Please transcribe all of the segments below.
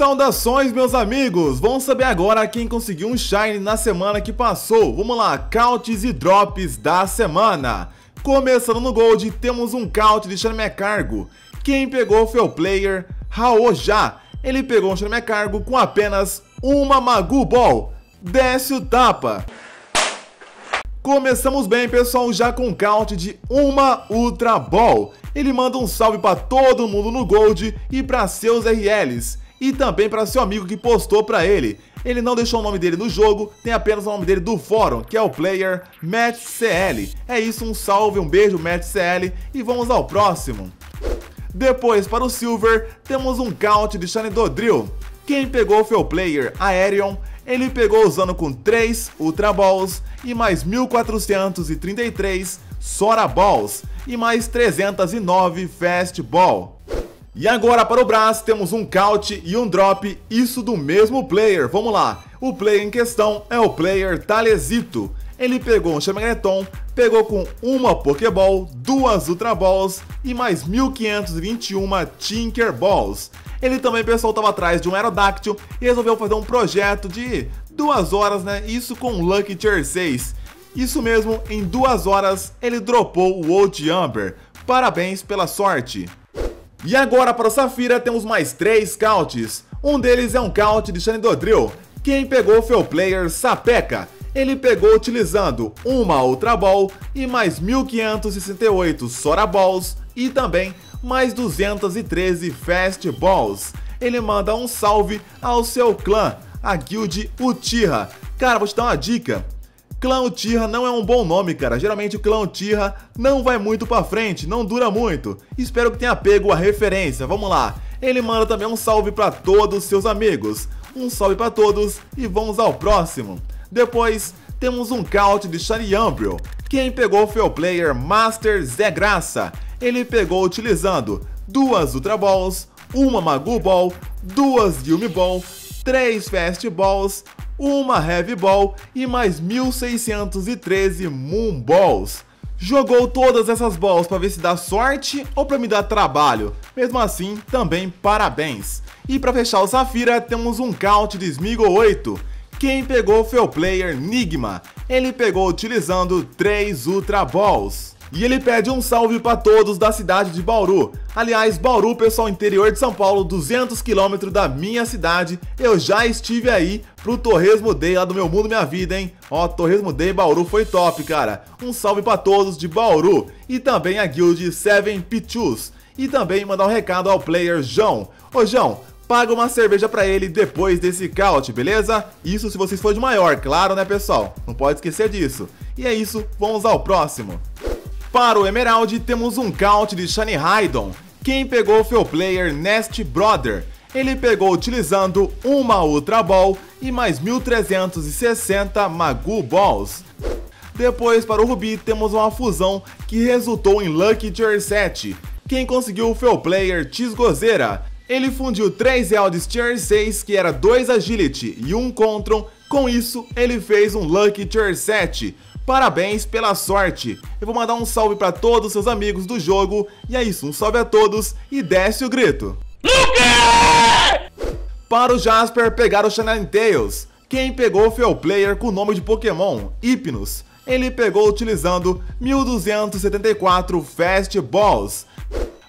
Saudações, meus amigos! Vamos saber agora quem conseguiu um Shine na semana que passou. Vamos lá, cautes e drops da semana. Começando no Gold, temos um caute de Charmecargo. Quem pegou foi o player Raojá. Ele pegou um Charmecargo com apenas uma Magu Ball. Desce o tapa! Começamos bem, pessoal, já com um caute de uma Ultra Ball. Ele manda um salve para todo mundo no Gold e para seus RLs. E também para seu amigo que postou para ele. Ele não deixou o nome dele no jogo, tem apenas o nome dele do fórum, que é o player MattCL. É isso, um salve, um beijo, MattCL, e vamos ao próximo. Depois, para o Silver, temos um caute de Xanidodril. Quem pegou foi o player Aerion. Ele pegou usando com 3 Ultra Balls e mais 1433 Sora Balls e mais 309 Fast Ball. E agora para o Brás temos um caute e um drop, isso do mesmo player. Vamos lá, o player em questão é o player Talezito. Ele pegou um Chamegaleton, pegou com uma Pokéball, 2 Ultra Balls e mais 1521 Tinker Balls. Ele também, pessoal, estava atrás de um Aerodactyl e resolveu fazer um projeto de 2 horas, né? Isso com o Lucky Tier 6. Isso mesmo, em 2 horas ele dropou o Old Amber. Parabéns pela sorte. E agora para o Safira temos mais 3 cautes. Um deles é um caute de Xanidodril. Quem pegou foi o player Sapeca. Ele pegou utilizando uma Ultra Ball e mais 1568 Sora Balls e também mais 213 Fast Balls. Ele manda um salve ao seu clã, a Guild Utiha. Cara, vou te dar uma dica. Clã Utiha não é um bom nome, cara. Geralmente o Clã Utiha não vai muito pra frente, não dura muito. Espero que tenha pego a referência. Vamos lá. Ele manda também um salve pra todos seus amigos. Um salve pra todos e vamos ao próximo. Depois, temos um caute de Chanareados. Quem pegou foi o player Master Zé Graça. Ele pegou utilizando 2 Ultra Balls, uma Magu Ball, 2 Yumi Ball, 3 Fast Balls, uma Heavy Ball e mais 1613 Moon Balls. Jogou todas essas balls para ver se dá sorte ou para me dar trabalho. Mesmo assim, também parabéns. E para fechar o Safira, temos um caute de Smeagol 8. Quem pegou foi o player Enigma. Ele pegou utilizando 3 Ultra Balls. E ele pede um salve para todos da cidade de Bauru. Aliás, Bauru, pessoal, interior de São Paulo, 200 km da minha cidade. Eu já estive aí pro Torresmo Day lá do Meu Mundo Minha Vida, hein? Ó, Torresmo Day Bauru foi top, cara. Um salve para todos de Bauru e também a guild Seven Pichus. E também mandar um recado ao player João. Ô, João, paga uma cerveja para ele depois desse caute, beleza? Isso se vocês forem de maior, claro, né, pessoal? Não pode esquecer disso. E é isso, vamos ao próximo. Para o Emerald, temos um caute de Shani Haydon. Quem pegou foi o player Nest Brother. Ele pegou utilizando uma Ultra Ball e mais 1360 Magu Balls. Depois, para o Rubi, temos uma fusão que resultou em Lucky Tier 7. Quem conseguiu foi o player Tisgozeira. Ele fundiu 3 Eldes Tier 6, que era 2 Agility e 1 Control. Com isso, ele fez um Lucky Tier 7. Parabéns pela sorte. Eu vou mandar um salve para todos os seus amigos do jogo. E é isso, um salve a todos e desce o grito. Para o Jasper pegar o Chanareados. Quem pegou foi o player com o nome de Pokémon, Hypnos. Ele pegou utilizando 1274 Fast Balls.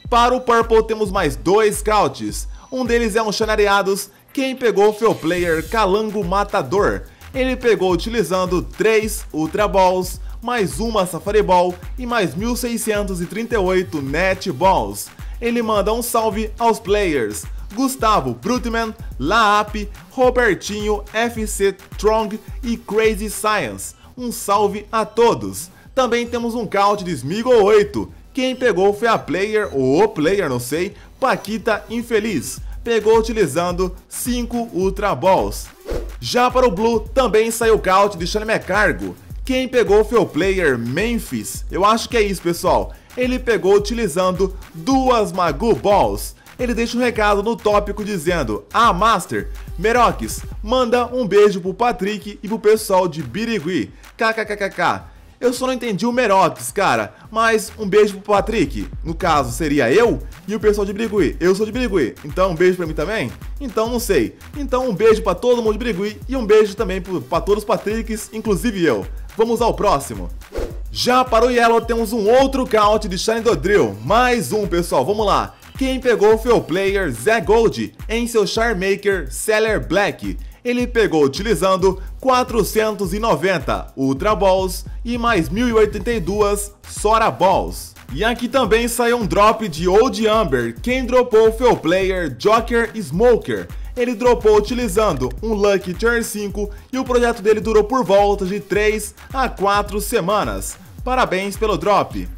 Para o Purple temos mais 2 cautes. Um deles é um Chanareados. Quem pegou foi o player Calango Matador. Ele pegou utilizando 3 Ultra Balls, mais uma Safari Ball e mais 1638 Net Balls. Ele manda um salve aos players Gustavo Brutman, Laap, Robertinho, FC Strong e Crazy Science. Um salve a todos. Também temos um caute de Smeagol 8. Quem pegou foi a player, ou o player, não sei, Paquita Infeliz. Pegou utilizando 5 Ultra Balls. Já para o Blue, também saiu o caute de Charmecargo. Quem pegou foi o player Memphis. Eu acho que é isso, pessoal. Ele pegou utilizando 2 Magu Balls. Ele deixa um recado no tópico dizendo: "Ah, Master, Merox, manda um beijo pro Patrick e pro pessoal de Birigui. KKKKK. Eu só não entendi o Merox, cara. Mas um beijo pro Patrick. No caso, seria eu e o pessoal de Birigui. Eu sou de Birigui. Então um beijo pra mim também? Então não sei. Então um beijo pra todo mundo de Birigui e um beijo também pra todos os Patricks, inclusive eu. Vamos ao próximo. Já para o Yellow temos um outro count de Xanidodril. Mais um, pessoal. Vamos lá. Quem pegou foi o player Zé Gold em seu Charmaker Seller Black. Ele pegou utilizando 490 Ultra Balls e mais 1082 Sora Balls. E aqui também saiu um drop de Old Amber. Quem dropou foi o player Joker Smoker. Ele dropou utilizando um Lucky Tier 5 e o projeto dele durou por volta de 3 a 4 semanas. Parabéns pelo drop.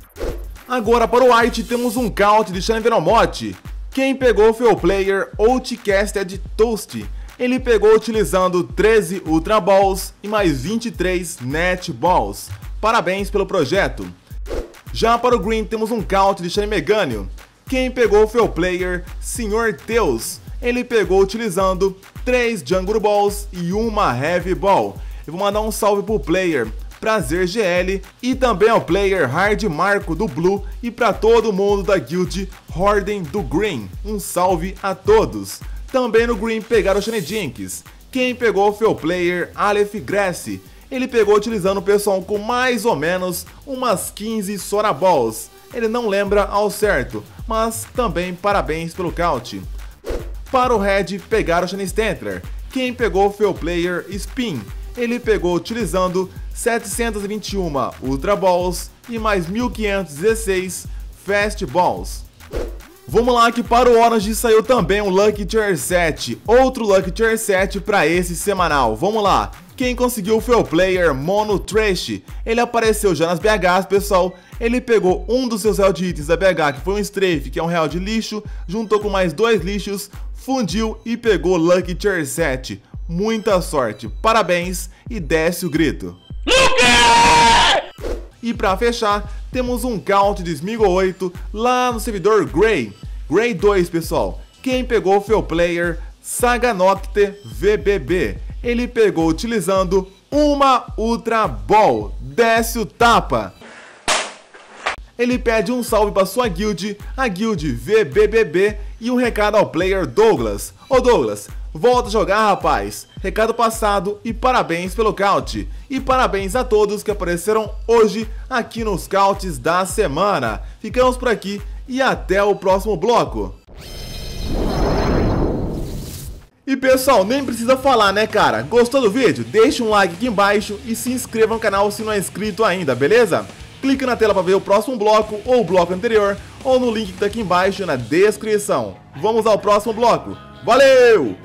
Agora para o White temos um count de Xanivenomote. Quem pegou foi o player Outcasted Toast. Ele pegou utilizando 13 Ultra Balls e mais 23 Net Balls. Parabéns pelo projeto. Já para o Green temos um count de Shanemeganio. Quem pegou foi o player Sr. Teus. Ele pegou utilizando 3 Jungle Balls e uma Heavy Ball. Eu vou mandar um salve pro player Prazer GL e também ao player Hard Marco do Blue e para todo mundo da guild Horden do Green. Um salve a todos. Também no Green pegaram o Shenedinks. Quem pegou foi o player Aleph Grass. Ele pegou utilizando o pessoal com mais ou menos umas 15 Sora Balls. Ele não lembra ao certo, mas também parabéns pelo count. Para o Red pegaram o Shenestantler. Quem pegou foi o player Spin. Ele pegou utilizando 721 Ultra Balls e mais 1516 Fast Balls. Vamos lá que para o Orange saiu também um Lucky Tier 7, outro Lucky Tier 7 para esse semanal. Vamos lá, quem conseguiu foi o player Mono Trash. Ele apareceu já nas BHs, pessoal. Ele pegou um dos seus real de itens da BH, que foi um Strafe, que é um real de lixo, juntou com mais 2 lixos, fundiu e pegou Lucky Tier 7. Muita sorte, parabéns e desce o grito. E para fechar, temos um count de Smeagol 8 lá no servidor Grey. Grey 2, pessoal. Quem pegou foi o player Saganocte VBB. Ele pegou utilizando uma Ultra Ball. Desce o tapa. Ele pede um salve para sua guild, a guild VBBB, e um recado ao player Douglas. Ô Douglas, volta a jogar, rapaz. Recado passado e parabéns pelo count. E parabéns a todos que apareceram hoje aqui nos counts da semana. Ficamos por aqui e até o próximo bloco. E pessoal, nem precisa falar, né, cara? Gostou do vídeo? Deixa um like aqui embaixo e se inscreva no canal se não é inscrito ainda, beleza? Clique na tela para ver o próximo bloco ou o bloco anterior ou no link que tá aqui embaixo na descrição. Vamos ao próximo bloco. Valeu!